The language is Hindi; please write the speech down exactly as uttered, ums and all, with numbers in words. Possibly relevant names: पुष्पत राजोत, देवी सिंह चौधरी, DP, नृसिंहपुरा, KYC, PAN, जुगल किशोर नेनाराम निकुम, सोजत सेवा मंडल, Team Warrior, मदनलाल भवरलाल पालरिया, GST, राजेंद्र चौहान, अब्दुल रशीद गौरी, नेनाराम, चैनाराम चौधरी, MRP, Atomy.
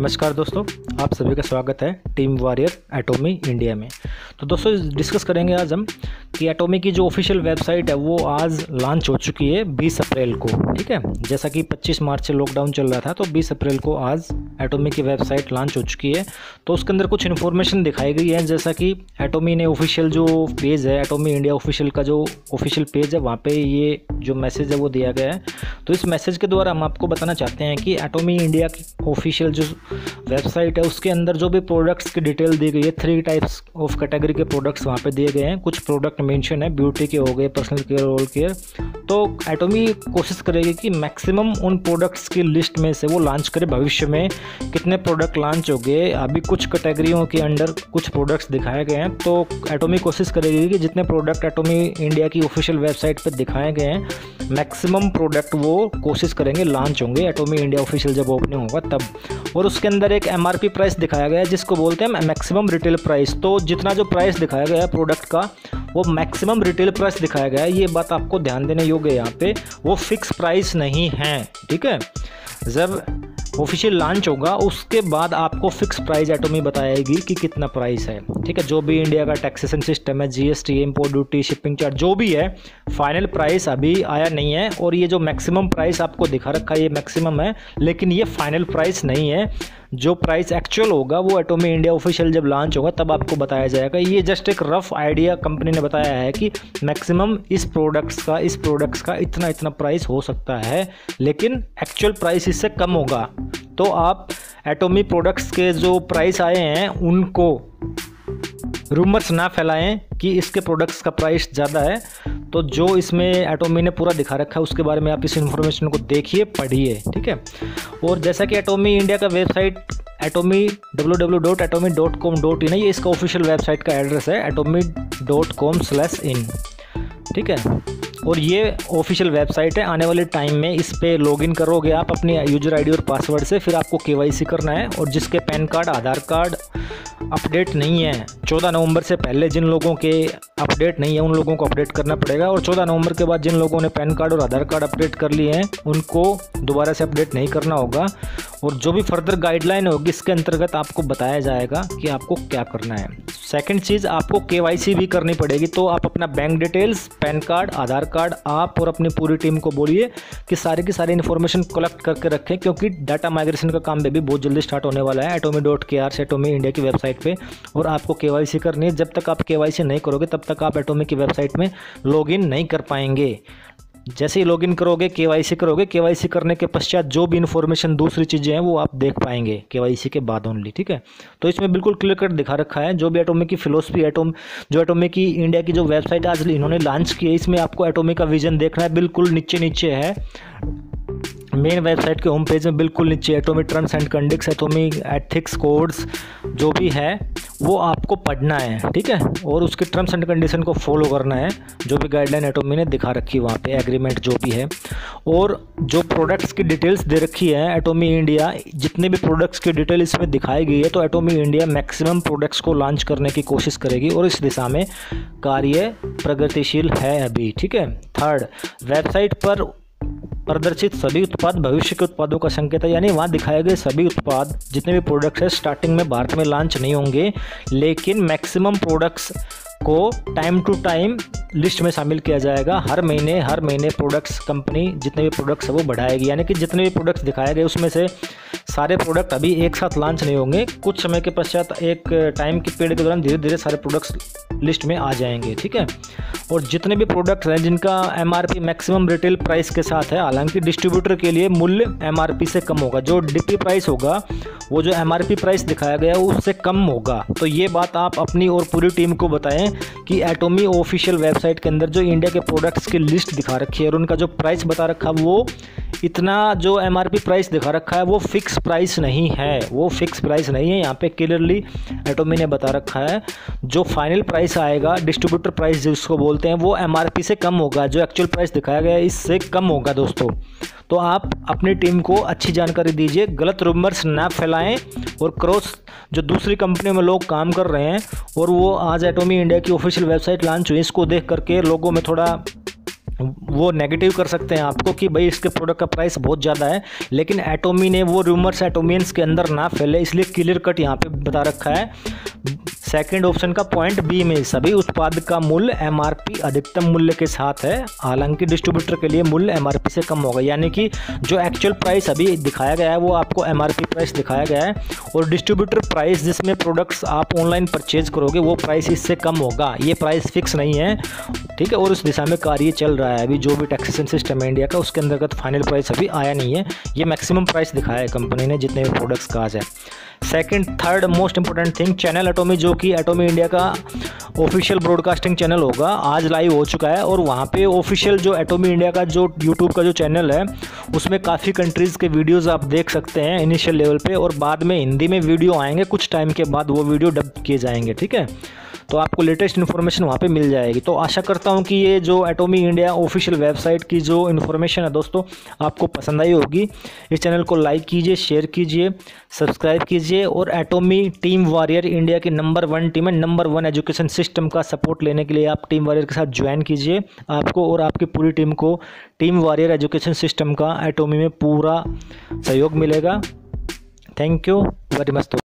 नमस्कार दोस्तों, आप सभी का स्वागत है टीम वॉरियर एटॉमी इंडिया में। तो दोस्तों डिस्कस करेंगे आज हम कि एटॉमी की जो ऑफिशियल वेबसाइट है वो आज लॉन्च हो चुकी है बीस अप्रैल को। ठीक है, जैसा कि पच्चीस मार्च से लॉकडाउन चल रहा था तो बीस अप्रैल को आज एटॉमी की वेबसाइट लॉन्च हो चुकी है। तो उसके अंदर कुछ इन्फॉर्मेशन दिखाई गई है, जैसा कि एटॉमी ने ऑफिशियल जो पेज है, एटॉमी इंडिया ऑफिशियल का जो ऑफिशियल पेज है, वहाँ पर ये जो मैसेज है वो दिया गया है। तो इस मैसेज के द्वारा हम आपको बताना चाहते हैं कि एटॉमी इंडिया की ऑफिशियल जो वेबसाइट है उसके अंदर जो भी प्रोडक्ट्स की डिटेल दी गई है, थ्री टाइप्स ऑफ कैटेगरी के प्रोडक्ट्स वहाँ पे दिए गए हैं। कुछ प्रोडक्ट मेंशन है, ब्यूटी के हो गए, पर्सनल केयर, ऑल केयर। तो एटॉमी कोशिश करेगी कि मैक्सिमम उन प्रोडक्ट्स की लिस्ट में से वो लॉन्च करे। भविष्य में कितने प्रोडक्ट लॉन्च हो गए, अभी कुछ कैटेगरियों के अंडर कुछ प्रोडक्ट्स दिखाए गए हैं, तो एटॉमी कोशिश करेगी कि जितने प्रोडक्ट एटॉमी इंडिया की ऑफिशियल वेबसाइट पर दिखाए गए हैं मैक्सिमम प्रोडक्ट वो कोशिश करेंगे लॉन्च होंगे एटॉमी इंडिया ऑफिशियल जब ओपनिंग होगा तब। और उसके अंदर एक एमआरपी प्राइस दिखाया गया है जिसको बोलते हैं मैक्सिमम रिटेल प्राइस। तो जितना जो प्राइस दिखाया गया है प्रोडक्ट का वो मैक्सिमम रिटेल प्राइस दिखाया गया है। ये बात आपको ध्यान देने योग्य है, यहाँ पे वो फिक्स प्राइस नहीं है। ठीक है, जब ऑफिशियल लॉन्च होगा उसके बाद आपको फिक्स प्राइस एटॉमी बताएगी कि कितना प्राइस है। ठीक है, जो भी इंडिया का टैक्सेशन सिस्टम है, GST, import duty, shipping charge जो भी है, फाइनल प्राइस अभी आया नहीं है। और ये जो मैक्सिमम प्राइस आपको दिखा रखा है ये मैक्सिमम है, लेकिन ये फाइनल प्राइस नहीं है। जो प्राइस एक्चुअल होगा वो एटॉमी इंडिया ऑफिशियल जब लॉन्च होगा तब आपको बताया जाएगा। ये जस्ट एक रफ आइडिया कंपनी ने बताया है कि मैक्सिमम इस प्रोडक्ट्स का इस प्रोडक्ट्स का इतना इतना प्राइस हो सकता है, लेकिन एक्चुअल प्राइस इससे कम होगा। तो आप एटॉमी प्रोडक्ट्स के जो प्राइस आए हैं उनको रूमर्स ना फैलाएं कि इसके प्रोडक्ट्स का प्राइस ज़्यादा है। तो जो इसमें एटॉमी ने पूरा दिखा रखा है उसके बारे में आप इस इन्फॉर्मेशन को देखिए, पढ़िए। ठीक है, और जैसा कि एटॉमी इंडिया का website Atomy W W W dot Atomy dot com dot in है, ये इसका ऑफिशियल वेबसाइट का एड्रेस है Atomy dot com slash in. ठीक है, और ये ऑफिशियल वेबसाइट है। आने वाले टाइम में इस पे लॉगिन करोगे आप अपनी यूजर आईडी और पासवर्ड से, फिर आपको केवाईसी करना है। और जिसके PAN card, Aadhaar card update नहीं है, चौदह नवंबर से पहले जिन लोगों के अपडेट नहीं है उन लोगों को अपडेट करना पड़ेगा। और चौदह नवंबर के बाद जिन लोगों ने पैन कार्ड और आधार कार्ड अपडेट कर लिए हैं उनको दोबारा से अपडेट नहीं करना होगा। और जो भी फर्दर गाइडलाइन होगी इसके अंतर्गत आपको बताया जाएगा कि आपको क्या करना है। सेकंड चीज़, आपको केवाईसी भी करनी पड़ेगी। तो आप अपना bank details, PAN card, Aadhaar card, आप और अपनी पूरी टीम को बोलिए कि सारे की सारी इन्फॉर्मेशन कलेक्ट करके रखें, क्योंकि डाटा माइग्रेशन का काम भी बहुत जल्दी स्टार्ट होने वाला है एटॉमी डॉट के आर से एटॉमी इंडिया की वेबसाइट पे। और आपको केवाईसी करनी है। जब तक आप केवाईसी नहीं करोगे तब तक आप एटॉमी की वेबसाइट में लॉगिन नहीं कर पाएंगे। जैसे ही लॉगिन करोगे, केवाईसी करोगे, केवाईसी करने के पश्चात जो भी इन्फॉर्मेशन दूसरी चीज़ें हैं वो आप देख पाएंगे केवाईसी के बाद ओनली। ठीक है, तो इसमें बिल्कुल क्लियर कट दिखा रखा है जो भी एटॉमी की फिलोसफी, एटॉमी जो एटॉमी की इंडिया की जो वेबसाइट आज इन्होंने लॉन्च की है, इसमें आपको एटॉमी का विजन देखना है। बिल्कुल नीचे नीचे है मेन वेबसाइट के होम पेज में, बिल्कुल नीचे Atomy terms and conducts, Atomy ethics codes जो भी है वो आपको पढ़ना है। ठीक है, और उसके टर्म्स एंड कंडीशन को फॉलो करना है, जो भी गाइडलाइन एटॉमी ने दिखा रखी है वहाँ पे, एग्रीमेंट जो भी है। और जो प्रोडक्ट्स की डिटेल्स दे रखी है एटॉमी इंडिया, जितने भी प्रोडक्ट्स की डिटेल इसमें दिखाई गई है, तो एटॉमी इंडिया मैक्सिमम प्रोडक्ट्स को लॉन्च करने की कोशिश करेगी और इस दिशा में कार्य प्रगतिशील है अभी। ठीक है, थर्ड, वेबसाइट पर प्रदर्शित सभी उत्पाद भविष्य के उत्पादों का संकेत है, यानी वहाँ दिखाए गए सभी उत्पाद जितने भी प्रोडक्ट्स हैं स्टार्टिंग में भारत में लॉन्च नहीं होंगे, लेकिन मैक्सिमम प्रोडक्ट्स को टाइम टू टाइम लिस्ट में शामिल किया जाएगा। हर महीने हर महीने प्रोडक्ट्स कंपनी जितने भी प्रोडक्ट्स है वो बढ़ाएगी, यानी कि जितने भी प्रोडक्ट्स दिखाए गए उसमें से सारे प्रोडक्ट अभी एक साथ लॉन्च नहीं होंगे, कुछ समय के पश्चात एक टाइम के पीरियड के दौरान धीरे धीरे सारे प्रोडक्ट्स लिस्ट में आ जाएंगे। ठीक है, और जितने भी प्रोडक्ट्स हैं जिनका एमआरपी मैक्सिमम रिटेल प्राइस के साथ है, हालांकि डिस्ट्रीब्यूटर के लिए मूल्य एमआरपी से कम होगा, जो डीपी प्राइस होगा वो जो एमआरपी प्राइस दिखाया गया है उससे कम होगा। तो ये बात आप अपनी और पूरी टीम को बताएं कि एटॉमी ऑफिशियल वेबसाइट के अंदर जो इंडिया के प्रोडक्ट्स की लिस्ट दिखा रखी है और उनका जो प्राइस बता रखा है वो इतना, जो एमआरपी प्राइस दिखा रखा है वो फिक्स प्राइस नहीं है, वो फिक्स प्राइस नहीं है। यहाँ पे क्लियरली एटॉमी ने बता रखा है जो फाइनल प्राइस आएगा, डिस्ट्रीब्यूटर प्राइस जिसको बोलते हैं, वो एमआरपी से कम होगा, जो एक्चुअल प्राइस दिखाया गया है इससे कम होगा। दोस्तों, तो आप अपनी टीम को अच्छी जानकारी दीजिए, गलत रूमर्स ना फैलाएं। और क्रॉस जो दूसरी कंपनियों में लोग काम कर रहे हैं और वो आज एटॉमी इंडिया की ऑफिशियल वेबसाइट लॉन्च हुई, इसको देख करके लोगों में थोड़ा वो नेगेटिव कर सकते हैं आपको कि भाई इसके प्रोडक्ट का प्राइस बहुत ज़्यादा है, लेकिन एटोमी ने वो रूमर्स एटोमियंस के अंदर ना फैले इसलिए क्लियर कट यहाँ पे बता रखा है। सेकंड ऑप्शन का पॉइंट बी में सभी उत्पाद का मूल्य एमआरपी अधिकतम मूल्य के साथ है, हालांकि डिस्ट्रीब्यूटर के लिए मूल्य एमआरपी से कम होगा, यानी कि जो एक्चुअल प्राइस अभी दिखाया गया है वो आपको एमआरपी प्राइस दिखाया गया है और डिस्ट्रीब्यूटर प्राइस जिसमें प्रोडक्ट्स आप ऑनलाइन परचेज करोगे वो प्राइस इससे कम होगा, ये प्राइस फिक्स नहीं है, ठीक है। और उस दिशा में कार्य चल रहा है, अभी जो भी टैक्सेशन सिस्टम है इंडिया का उसके अंतर्गत फाइनल प्राइस अभी आया नहीं है, ये मैक्सिमम प्राइस दिखाया है कंपनी ने जितने भी प्रोडक्ट्स का आज है। Second third most important thing channel Atomy, जो कि एटोमी इंडिया का ऑफिशियल ब्रॉडकास्टिंग चैनल होगा, आज लाइव हो चुका है और वहाँ पे ऑफिशियल जो एटोमी इंडिया का जो यूट्यूब का जो चैनल है उसमें काफ़ी कंट्रीज़ के वीडियोस आप देख सकते हैं इनिशियल लेवल पे, और बाद में हिंदी में वीडियो आएंगे कुछ टाइम के बाद, वो वीडियो डब किए जाएंगे, ठीक है। तो आपको लेटेस्ट इन्फॉर्मेशन वहाँ पे मिल जाएगी। तो आशा करता हूँ कि ये जो एटोमी इंडिया ऑफिशियल वेबसाइट की जो इन्फॉर्मेशन है दोस्तों आपको पसंद आई होगी। इस चैनल को लाइक कीजिए, शेयर कीजिए, सब्सक्राइब कीजिए और एटोमी टीम वॉरियर इंडिया की नंबर वन टीम है, नंबर वन एजुकेशन सिस्टम का सपोर्ट लेने के लिए आप टीम वॉरियर के साथ ज्वाइन कीजिए। आपको और आपकी पूरी टीम को टीम वॉरियर एजुकेशन सिस्टम का एटोमी में पूरा सहयोग मिलेगा। Thank you very much.